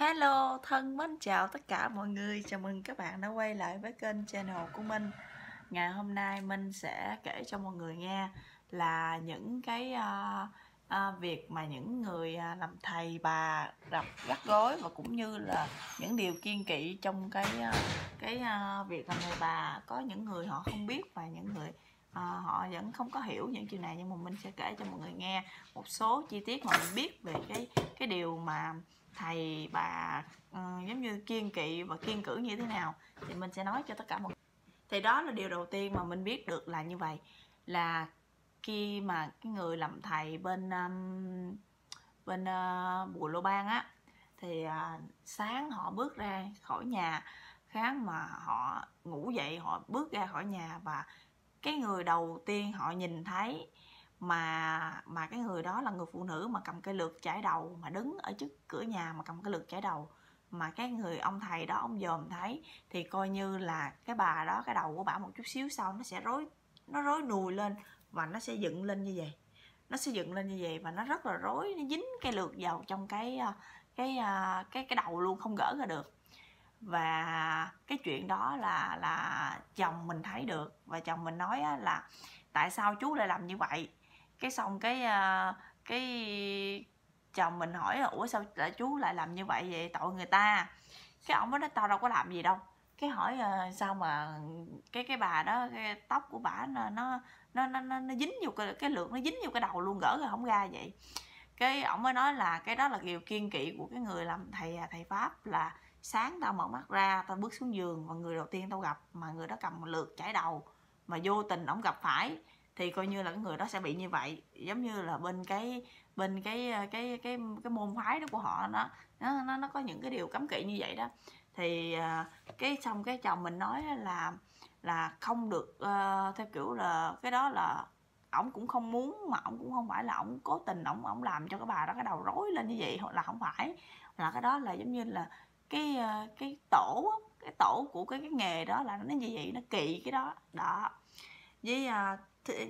Hello, thân mến chào tất cả mọi người. Chào mừng các bạn đã quay lại với kênh channel của mình. Ngày hôm nay mình sẽ kể cho mọi người nghe là những cái việc mà những người làm thầy bà đập gắt gối, và cũng như là những điều kiêng kỵ trong cái việc làm thầy bà. Có những người họ không biết và những người họ vẫn không có hiểu những điều này, nhưng mà mình sẽ kể cho mọi người nghe một số chi tiết mà mình biết về cái điều mà thầy bà giống như kiêng kỵ và kiêng cữ như thế nào, thì mình sẽ nói cho tất cả mọi người. Thì đó là điều đầu tiên mà mình biết được là như vậy, là khi mà cái người làm thầy bên Bùi Lô Ban á, thì sáng họ bước ra khỏi nhà, sáng mà họ ngủ dậy họ bước ra khỏi nhà, và cái người đầu tiên họ nhìn thấy mà cái người đó là người phụ nữ mà cầm cây lược chải đầu, mà đứng ở trước cửa nhà mà cầm cây lược chải đầu, mà cái người ông thầy đó ông dòm thấy, thì coi như là cái bà đó, cái đầu của bà một chút xíu sau nó sẽ rối nùi lên, và nó sẽ dựng lên như vậy, và nó rất là rối, nó dính cây lược vào trong cái đầu luôn, không gỡ ra được. Và cái chuyện đó là chồng mình thấy được, và chồng mình nói là tại sao chú lại làm như vậy. Cái xong cái chồng mình hỏi là ủa sao lại chú lại làm như vậy vậy, tội người ta. Cái ông đó nói tao đâu có làm gì đâu. Cái hỏi sao mà cái bà đó, cái tóc của bà nó dính vô cái lược, nó dính vô cái đầu luôn, gỡ ra không ra vậy. Cái ông mới nói là cái đó là điều kiêng kỵ của cái người làm thầy pháp, là sáng tao mở mắt ra tao bước xuống giường và người đầu tiên tao gặp mà người đó cầm lược chải đầu, mà vô tình ổng gặp phải thì coi như là cái người đó sẽ bị như vậy. Giống như là bên cái môn phái đó của họ, nó có những cái điều cấm kỵ như vậy đó. Thì cái xong cái chồng mình nói là không được, theo kiểu là cái đó là ổng cũng không muốn, mà ổng cũng không phải là ổng cố tình ổng làm cho cái bà đó cái đầu rối lên như vậy, hoặc là không phải, là cái đó là giống như là cái tổ của cái nghề đó, là nó như vậy, nó kỵ cái đó đó. Với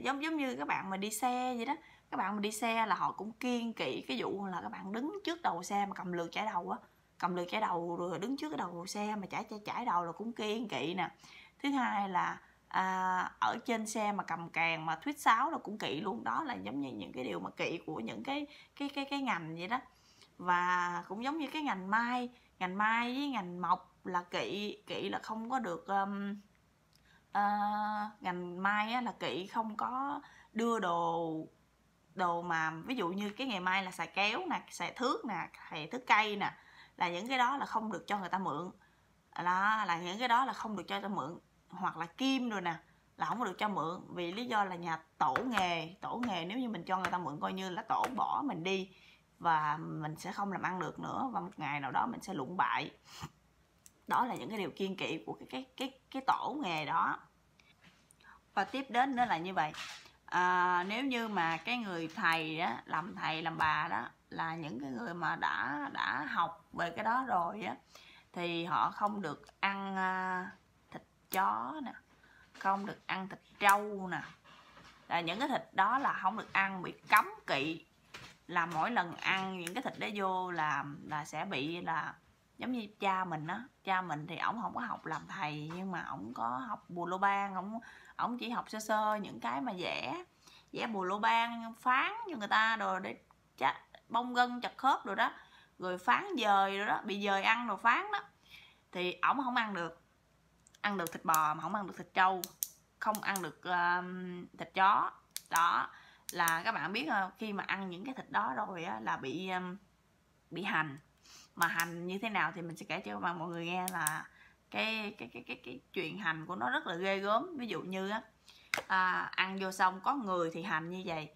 giống như các bạn mà đi xe vậy đó, các bạn mà đi xe là họ cũng kiêng kỵ cái vụ là các bạn đứng trước đầu xe mà cầm lược chải đầu á, cầm lược chải đầu rồi đứng trước cái đầu xe mà chải đầu là cũng kiêng kỵ nè. Thứ hai là ở trên xe mà cầm càng mà thuyết sáo là cũng kỵ luôn. Đó là giống như những cái điều mà kỵ của những cái ngành vậy đó. Và cũng giống như cái ngành mai với ngành mộc là kỵ là không có được, ngành mai á, là kỵ không có đưa đồ mà ví dụ như cái ngày mai là xài kéo nè, xài thước nè, xài thước cây nè, là những cái đó là không được cho người ta mượn, là những cái đó là không được cho người ta mượn. Hoặc là kim rồi nè, là không có được cho mượn, vì lý do là nhà tổ nghề nếu như mình cho người ta mượn coi như là tổ bỏ mình đi, và mình sẽ không làm ăn được nữa, và một ngày nào đó mình sẽ lụng bại. Đó là những cái điều kiêng kỵ của cái tổ nghề đó. Và tiếp đến nữa là như vậy, nếu như mà cái người thầy đó, làm thầy làm bà đó, là những cái người mà đã học về cái đó rồi á, thì họ không được ăn thịt chó nè, không được ăn thịt trâu nè, là những cái thịt đó là không được ăn, bị cấm kỵ, là mỗi lần ăn những cái thịt đó vô là sẽ bị là giống như cha mình á. Cha mình thì ổng không có học làm thầy, nhưng mà ổng có học Bùa Lô Ban, ổng chỉ học sơ sơ những cái mà vẽ Bùa Lô Ban, phán cho người ta rồi để bông gân chặt khớp rồi đó, rồi phán dời rồi đó, bị dời ăn rồi phán đó. Thì ổng không ăn được thịt bò, mà không ăn được thịt trâu, không ăn được thịt chó. Đó là các bạn biết không, khi mà ăn những cái thịt đó rồi á, là bị hành. Mà hành như thế nào thì mình sẽ kể cho các bạn mọi người nghe, là cái chuyện hành của nó rất là ghê gớm. Ví dụ như á, ăn vô xong có người thì hành như vậy,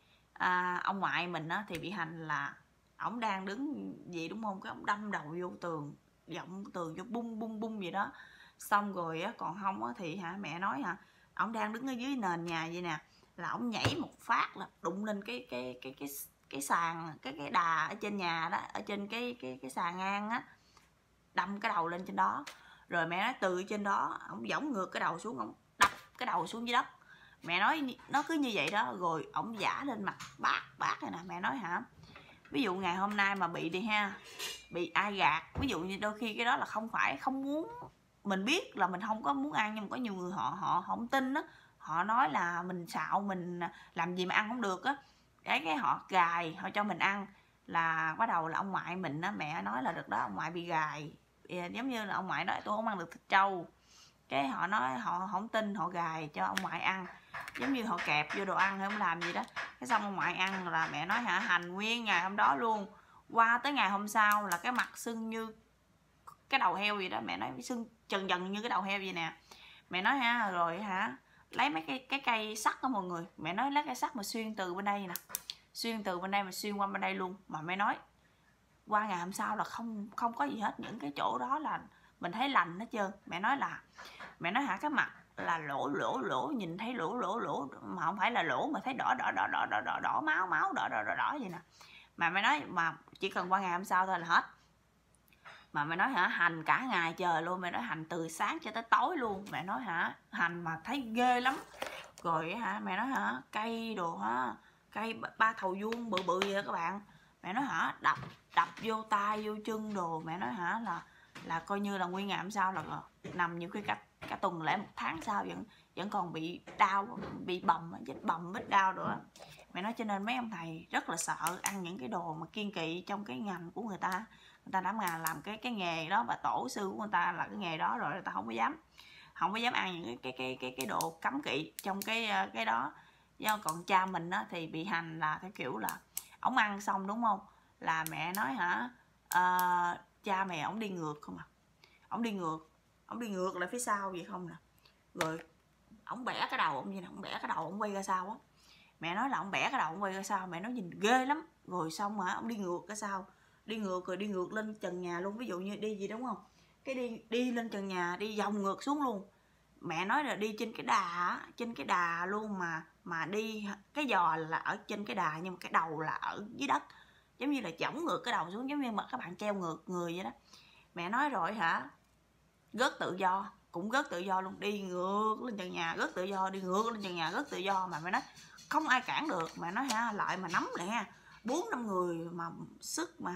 ông ngoại mình á, thì bị hành là ổng đang đứng gì đúng không, cái ổng đâm đầu vô tường, giọng tường vô bung bung bung gì đó. Xong rồi á, còn không á, thì mẹ nói ổng đang đứng ở dưới nền nhà vậy nè, là ổng nhảy một phát là đụng lên cái sàn, cái đà ở trên nhà đó, ở trên cái sàn ngang á, đâm cái đầu lên trên đó. Rồi mẹ nói từ trên đó ổng võng ngược cái đầu xuống, ổng đập cái đầu xuống dưới đất. Mẹ nói nó cứ như vậy đó, rồi ổng vả lên mặt bác này nè. Mẹ nói Ví dụ ngày hôm nay mà bị đi ha, bị ai gạt, ví dụ như đôi khi cái đó là không phải không muốn, mình biết là mình không có muốn ăn, nhưng mà có nhiều người họ không tin đó, họ nói là mình xạo, mình làm gì mà ăn không được á, cái họ gài, họ cho mình ăn. Là bắt đầu là ông ngoại mình á, mẹ nói là được đó, ông ngoại bị gài, giống như là ông ngoại nói tôi không ăn được thịt trâu, cái họ nói họ không tin, họ gài cho ông ngoại ăn, giống như họ kẹp vô đồ ăn hay không làm gì đó. Cái xong ông ngoại ăn là mẹ nói hả, hành nguyên ngày hôm đó luôn, qua tới ngày hôm sau là cái mặt sưng như cái đầu heo vậy đó, mẹ nói sưng chần dần như cái đầu heo vậy nè. Mẹ nói ha, rồi hả lấy mấy cái cây sắt đó mọi người, mẹ nói lấy cây sắt mà xuyên từ bên đây nè, xuyên từ bên đây mà xuyên qua bên đây luôn. Mà mẹ nói qua ngày hôm sau là không có gì hết, những cái chỗ đó là mình thấy lành hết trơn. Mẹ nói là mẹ nói hả, cái mặt là lỗ, nhìn thấy lỗ mà không phải là lỗ mà thấy đỏ máu đỏ vậy nè. Mà mẹ nói mà chỉ cần qua ngày hôm sau thôi là hết. Mà mẹ nói hả, hành cả ngày trời luôn, mẹ nói hành từ sáng cho tới tối luôn. Mẹ nói hả, hành mà thấy ghê lắm. Rồi hả, mẹ nói hả, cây đồ hả, cây ba thầu vuông bự bự vậy đó các bạn. Mẹ nói hả, đập vô tay vô chân đồ. Mẹ nói hả là coi như là nguyên ngày hôm sau là nằm nhiều khi cả tuần lễ một tháng sau vẫn còn bị đau, bị bầm vết đau nữa. Mẹ nói cho nên mấy ông thầy rất là sợ ăn những cái đồ mà kiêng kỵ trong cái ngành của người ta. Người ta đã làm cái nghề đó và tổ sư của người ta là cái nghề đó rồi, người ta không có dám ăn những cái đồ cấm kỵ trong cái đó. Do còn cha mình á, thì bị hành là cái kiểu là ổng ăn xong đúng không, là mẹ nói hả, cha mẹ ổng đi ngược không à, ổng đi ngược lại phía sau vậy không nè, rồi ổng bẻ cái đầu ổng như nè, ổng bẻ cái đầu ổng quay ra sau á. Mẹ nói là ổng bẻ cái đầu ổng quay ra sau, mẹ nói nhìn ghê lắm. Rồi xong hả, ổng đi ngược cái sau, đi ngược lên trần nhà luôn. Ví dụ như đi gì đúng không, cái đi lên trần nhà, đi vòng ngược xuống luôn. Mẹ nói là đi trên cái đà luôn, mà đi cái giò là ở trên cái đà nhưng mà cái đầu là ở dưới đất, giống như là chổng ngược cái đầu xuống, giống như mà các bạn treo ngược người vậy đó. Mẹ nói rồi hả, gớt tự do luôn, đi ngược lên trần nhà, gớt tự do, đi ngược lên trần nhà, gớt tự do. Mà mẹ nói không ai cản được. Mẹ nói hả, lại mà nắm lại ha, 4-5 người mà sức mà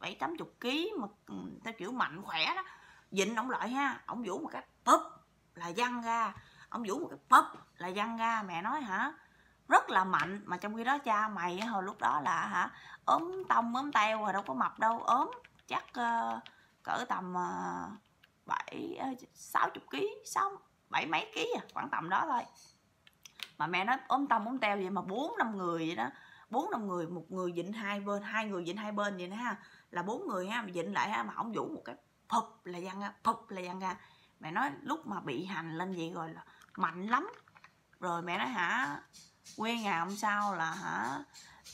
7-80 kg mà theo kiểu mạnh khỏe đó, dịnh ổng lại ha, ổng vũ một cái púp là văng ra, ổng vũ một cái púp là văng ra. Mẹ nói hả, rất là mạnh. Mà trong khi đó cha mày hồi lúc đó là hả, ốm tông ốm teo rồi, đâu có mập đâu, ốm chắc cỡ tầm 60 kg, 7 mấy kg à, khoảng tầm đó thôi. Mà mẹ nói ốm tông ốm teo vậy mà 4-5 người vậy đó, 4-5 người, một người dịnh hai bên, hai người dịnh hai bên vậy đó ha, là 4 người ha, mà dịnh lại ha, mà ổng vũ một cái phụp là văng ra, phụp là văng ra. Mẹ nói lúc mà bị hành lên vậy rồi là mạnh lắm. Rồi mẹ nói hả, nguyên ngày hôm sau là hả,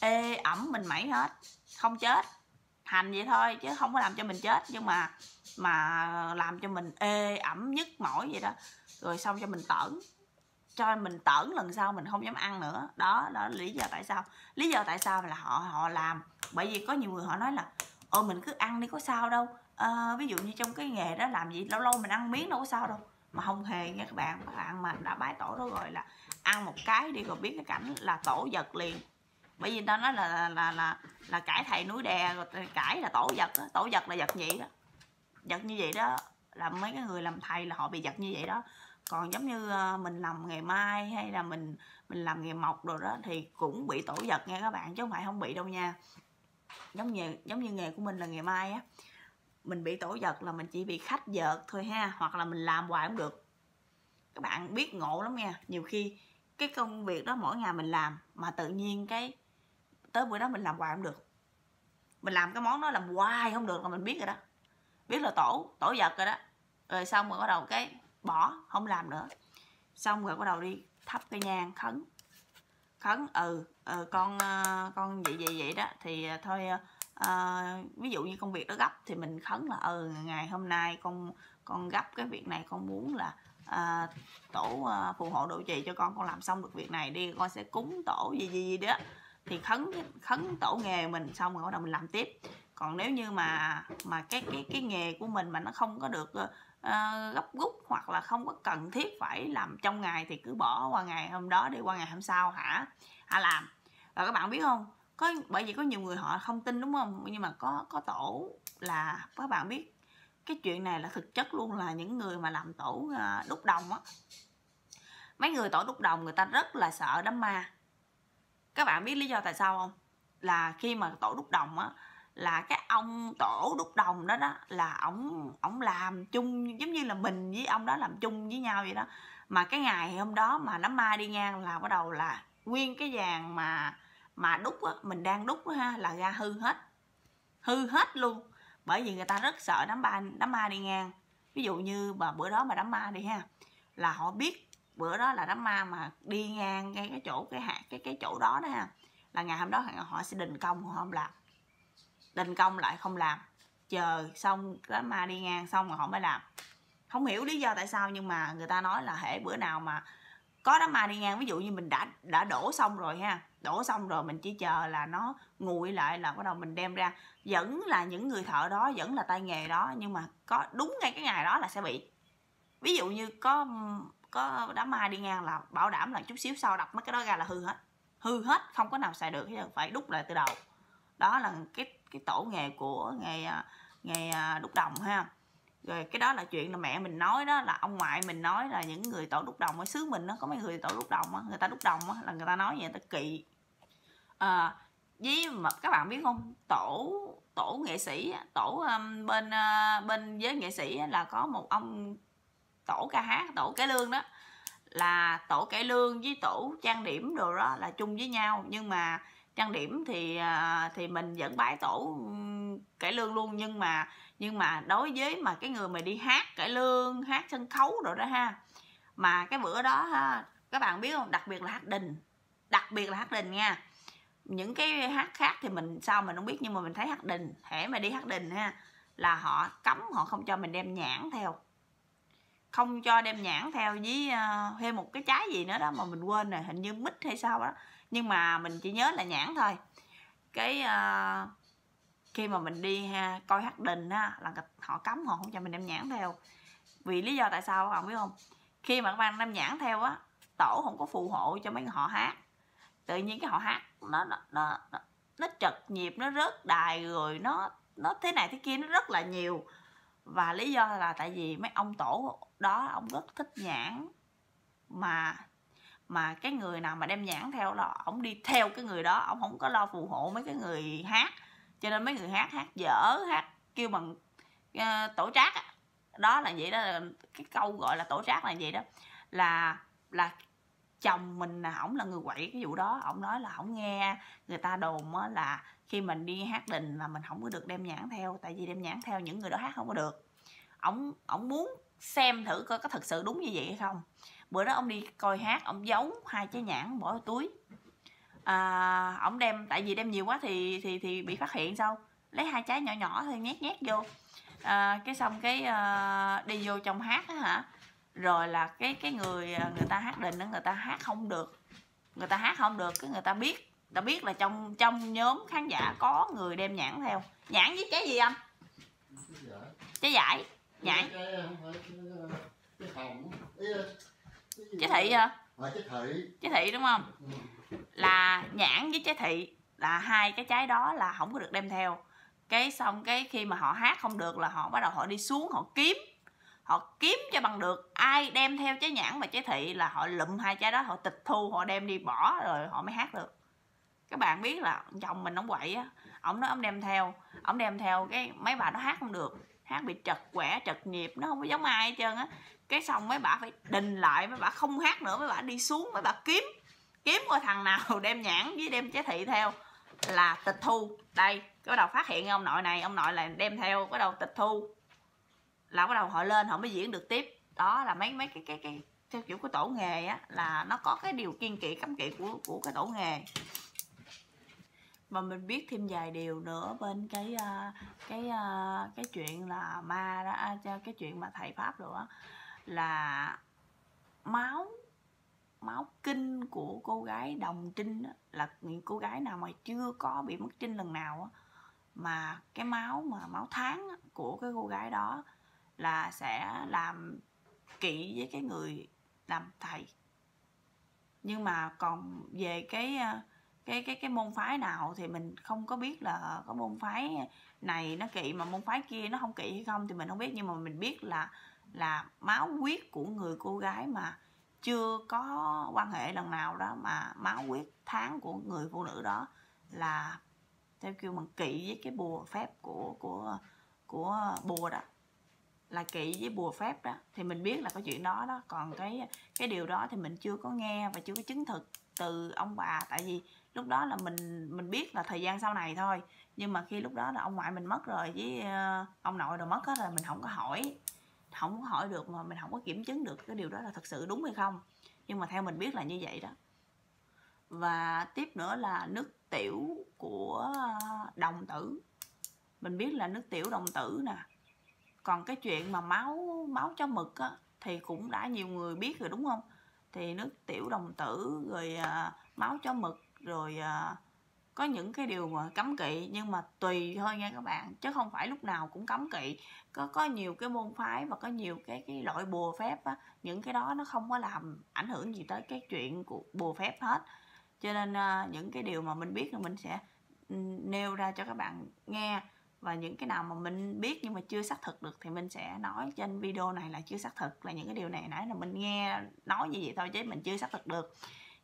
ê ẩm mình mẩy hết, không chết. Hành vậy thôi chứ không có làm cho mình chết, nhưng mà làm cho mình ê ẩm nhức mỏi vậy đó. Rồi xong cho mình tởn, lần sau mình không dám ăn nữa. Đó là lý do tại sao. Lý do tại sao là họ làm. Bởi vì có nhiều người họ nói là ôi mình cứ ăn đi có sao đâu. Ví dụ như trong cái nghề đó làm gì, lâu lâu mình ăn miếng đâu có sao đâu. Mà không hề nha các bạn. Các bạn mà đã bái tổ đó rồi là ăn một cái đi rồi biết cái cảnh là tổ giật liền. Bởi vì người ta nói là cãi thầy núi đè, rồi cãi là tổ giật đó. Tổ giật là giật nhị đó, giật như vậy đó. Là mấy cái người làm thầy là họ bị giật như vậy đó. Còn giống như mình làm nghề mai hay là mình làm nghề mộc rồi đó thì cũng bị tổ giật nha các bạn, chứ không phải không bị đâu nha. Giống như nghề của mình là nghề mai á, mình bị tổ giật là mình chỉ bị khách giật thôi ha, hoặc là mình làm hoài cũng được. Các bạn biết ngộ lắm nha. Nhiều khi cái công việc đó mỗi ngày mình làm mà tự nhiên cái tới bữa đó mình làm hoài cũng được, mình làm cái món đó làm hoài không được là mình biết rồi đó, biết là tổ giật rồi đó. Rồi xong rồi bắt đầu cái bỏ, không làm nữa. Xong rồi bắt đầu đi thắp cây nhang khấn con vậy đó thì thôi. Ví dụ như công việc đó gấp thì mình khấn là ngày hôm nay con gấp cái việc này, con muốn là tổ phù hộ độ trì cho con làm xong được việc này đi, con sẽ cúng tổ gì đó. Thì khấn tổ nghề mình xong rồi bắt đầu mình làm tiếp. Còn nếu như mà cái nghề của mình mà nó không có được gấp rút hoặc là không có cần thiết phải làm trong ngày thì cứ bỏ qua ngày hôm đó đi, qua ngày hôm sau hả làm. Rồi các bạn biết không, có, bởi vì có nhiều người họ không tin đúng không, nhưng mà có tổ là các bạn biết cái chuyện này là thực chất luôn, là những người mà làm tổ đúc đồng á, mấy người tổ đúc đồng người ta rất là sợ đám ma. Các bạn biết lý do tại sao không? Là khi mà tổ đúc đồng á, là cái ông tổ đúc đồng đó đó, là ổng làm chung giống như là mình với ông đó làm chung với nhau vậy đó. Mà cái ngày hôm đó mà đám ma đi ngang là bắt đầu là nguyên cái vàng mà đúc á, mình đang đúc ha, là ra hư hết luôn. Bởi vì người ta rất sợ đám ma đi ngang. Ví dụ như mà bữa đó mà đám ma đi ha, là họ biết bữa đó là đám ma mà đi ngang ngay cái chỗ cái chỗ đó đó ha, là ngày hôm đó họ sẽ đình công, họ không làm, đình công lại không làm, chờ xong đám ma đi ngang xong rồi họ mới làm. Không hiểu lý do tại sao, nhưng mà người ta nói là hễ bữa nào mà có đám ma đi ngang, ví dụ như mình đã đổ xong rồi ha, đổ xong rồi mình chỉ chờ là nó nguội lại là bắt đầu mình đem ra. Vẫn là những người thợ đó, vẫn là tay nghề đó, nhưng mà có đúng ngay cái ngày đó là sẽ bị. Ví dụ như có đám ma đi ngang là bảo đảm là chút xíu sau đập mấy cái đó ra là hư hết, không có nào xài được, phải đúc lại từ đầu. Đó là cái tổ nghề của nghề đúc đồng ha. Rồi cái đó là chuyện là mẹ mình nói đó, là ông ngoại mình nói, là những người tổ đúc đồng ở xứ mình nó có mấy người tổ đúc đồng đó, người ta đúc đồng đó, là người ta nói vậy, người ta kỵ. Với mà các bạn biết không, tổ nghệ sĩ, tổ bên giới nghệ sĩ là có một ông tổ ca hát, tổ cải lương đó, là tổ cải lương với tổ trang điểm đồ đó là chung với nhau. Nhưng mà trang điểm thì mình vẫn bái tổ cải lương luôn, nhưng mà đối với mà cái người mà đi hát cải lương, hát sân khấu rồi đó ha, mà cái bữa đó ha, các bạn biết không, đặc biệt là hát đình nha. Những cái hát khác thì mình sao mình không biết, nhưng mà mình thấy hát đình, hễ mà đi hát đình ha, là họ cấm, họ không cho mình đem nhãn theo, không cho đem nhãn theo với thêm một cái trái gì nữa đó mà mình quên rồi, hình như mít hay sao đó, nhưng mà mình chỉ nhớ là nhãn thôi. Cái khi mà mình đi ha, coi hát đình á, là họ cấm, họ không cho mình đem nhãn theo. Vì lý do tại sao các bạn biết không? Khi mà các bạn đem nhãn theo á, tổ không có phù hộ cho mấy họ hát, tự nhiên cái họ hát nó trật nhịp, nó rớt đài, rồi nó thế này thế kia, nó rất là nhiều. Và lý do là tại vì mấy ông tổ đó, ông rất thích nhãn, mà cái người nào mà đem nhãn theo là ổng đi theo cái người đó, ổng không có lo phù hộ mấy cái người hát, cho nên mấy người hát dở, hát kêu bằng tổ trác á. Đó là vậy đó, cái câu gọi là tổ trác là vậy đó. Là chồng mình là ổng là người quậy cái vụ đó, ổng nói là ổng nghe người ta đồn á, là khi mình đi hát đình là mình không có được đem nhãn theo, tại vì đem nhãn theo những người đó hát không có được. Ổng muốn xem thử coi có thật sự đúng như vậy hay không. Bữa đó ông đi coi hát, ông giấu hai trái nhãn bỏ vào túi. Ông đem, tại vì đem nhiều quá thì bị phát hiện sao, lấy hai trái nhỏ nhỏ thôi nhét vô. Cái xong cái đi vô trong hát đó hả, rồi là cái người ta hát đình đó, người ta hát không được, cái người ta biết là trong nhóm khán giả có người đem nhãn theo. Nhãn với cái gì anh? Trái giải. Nhãn. Trái thị hả? Trái thị đúng không? Là nhãn với trái thị, là hai cái trái đó là không có được đem theo. Cái xong cái khi mà họ hát không được là họ bắt đầu họ đi xuống, họ kiếm cho bằng được ai đem theo trái nhãn và trái thị, là họ lụm hai trái đó, họ tịch thu, họ đem đi bỏ, rồi họ mới hát được. Các bạn biết là chồng mình ổng quậy á, ổng nói ổng đem theo cái mấy bà nó hát không được, hát bị trật quẻ, trật nhịp, nó không có giống ai hết trơn á. Cái xong mấy bà phải đình lại, mấy bà không hát nữa, mấy bà đi xuống, mấy bà kiếm coi thằng nào đem nhãn với đem trái thị theo là tịch thu. Đây, bắt đầu phát hiện ông nội là đem theo, bắt đầu tịch thu, là bắt đầu họ lên họ mới diễn được tiếp. Đó là mấy cái theo kiểu của tổ nghề á, là nó có cái điều kiêng kỵ cấm kỵ của cái tổ nghề. Mà mình biết thêm vài điều nữa bên cái chuyện là ma đó, cái chuyện mà thầy pháp nữa, là máu kinh của cô gái đồng trinh đó, là cô gái nào mà chưa có bị mất trinh lần nào đó, mà cái máu tháng của cái cô gái đó là sẽ làm kỵ với cái người làm thầy. Nhưng mà còn về cái cái môn phái nào thì mình không có biết là có môn phái này nó kỵ mà môn phái kia nó không kỵ hay không thì mình không biết, nhưng mà mình biết là máu huyết của người cô gái mà chưa có quan hệ lần nào đó mà máu huyết tháng của người phụ nữ đó là theo kiểu mình kỵ với cái bùa phép của bùa đó, là kỵ với bùa phép đó, thì mình biết là có chuyện đó đó. Còn cái điều đó thì mình chưa có nghe và chưa có chứng thực từ ông bà, tại vì lúc đó là mình biết là thời gian sau này thôi, nhưng mà khi lúc đó là ông ngoại mình mất rồi với ông nội rồi mất hết rồi, mình không có hỏi được, mà mình không có kiểm chứng được cái điều đó là thật sự đúng hay không, nhưng mà theo mình biết là như vậy đó. Và tiếp nữa là nước tiểu của đồng tử, mình biết là nước tiểu đồng tử nè. Còn cái chuyện mà máu chó mực á, thì cũng đã nhiều người biết rồi đúng không, thì nước tiểu đồng tử rồi máu chó mực rồi có những cái điều mà cấm kỵ, nhưng mà tùy thôi nha các bạn, chứ không phải lúc nào cũng cấm kỵ. Có nhiều cái môn phái và có nhiều cái loại bùa phép á, những cái đó nó không có làm ảnh hưởng gì tới cái chuyện của bùa phép hết, cho nên những cái điều mà mình biết là mình sẽ nêu ra cho các bạn nghe, và những cái nào mà mình biết nhưng mà chưa xác thực được thì mình sẽ nói trên video này là chưa xác thực, là những cái điều này nãy là mình nghe nói như vậy thôi chứ mình chưa xác thực được.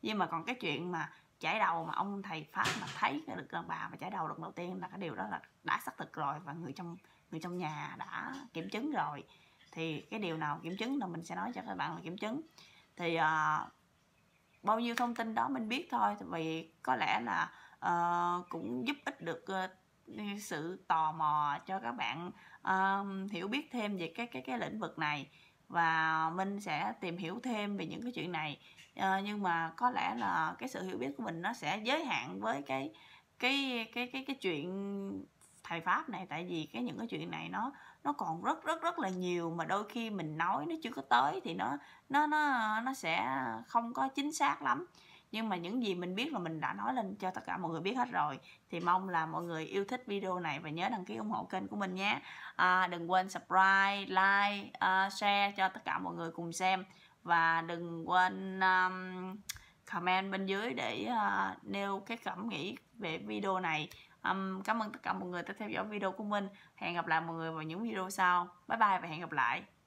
Nhưng mà còn cái chuyện mà chảy đầu mà ông thầy Pháp mà thấy được đàn bà mà chảy đầu lần đầu tiên là cái điều đó là đã xác thực rồi, và người trong nhà đã kiểm chứng rồi, thì cái điều nào kiểm chứng là mình sẽ nói cho các bạn là kiểm chứng. Thì bao nhiêu thông tin đó mình biết thôi, vì có lẽ là cũng giúp ích được sự tò mò cho các bạn hiểu biết thêm về cái lĩnh vực này, và mình sẽ tìm hiểu thêm về những cái chuyện này. Nhưng mà có lẽ là cái sự hiểu biết của mình nó sẽ giới hạn với cái chuyện thầy Pháp này, tại vì những cái chuyện này nó còn rất là nhiều, mà đôi khi mình nói nó chưa có tới thì nó sẽ không có chính xác lắm. Nhưng mà những gì mình biết là mình đã nói lên cho tất cả mọi người biết hết rồi. Thì mong là mọi người yêu thích video này và nhớ đăng ký ủng hộ kênh của mình nhé. Đừng quên subscribe, like, share cho tất cả mọi người cùng xem. Và đừng quên comment bên dưới để nêu cái cảm nghĩ về video này. Cảm ơn tất cả mọi người đã theo dõi video của mình. Hẹn gặp lại mọi người vào những video sau. Bye bye và hẹn gặp lại.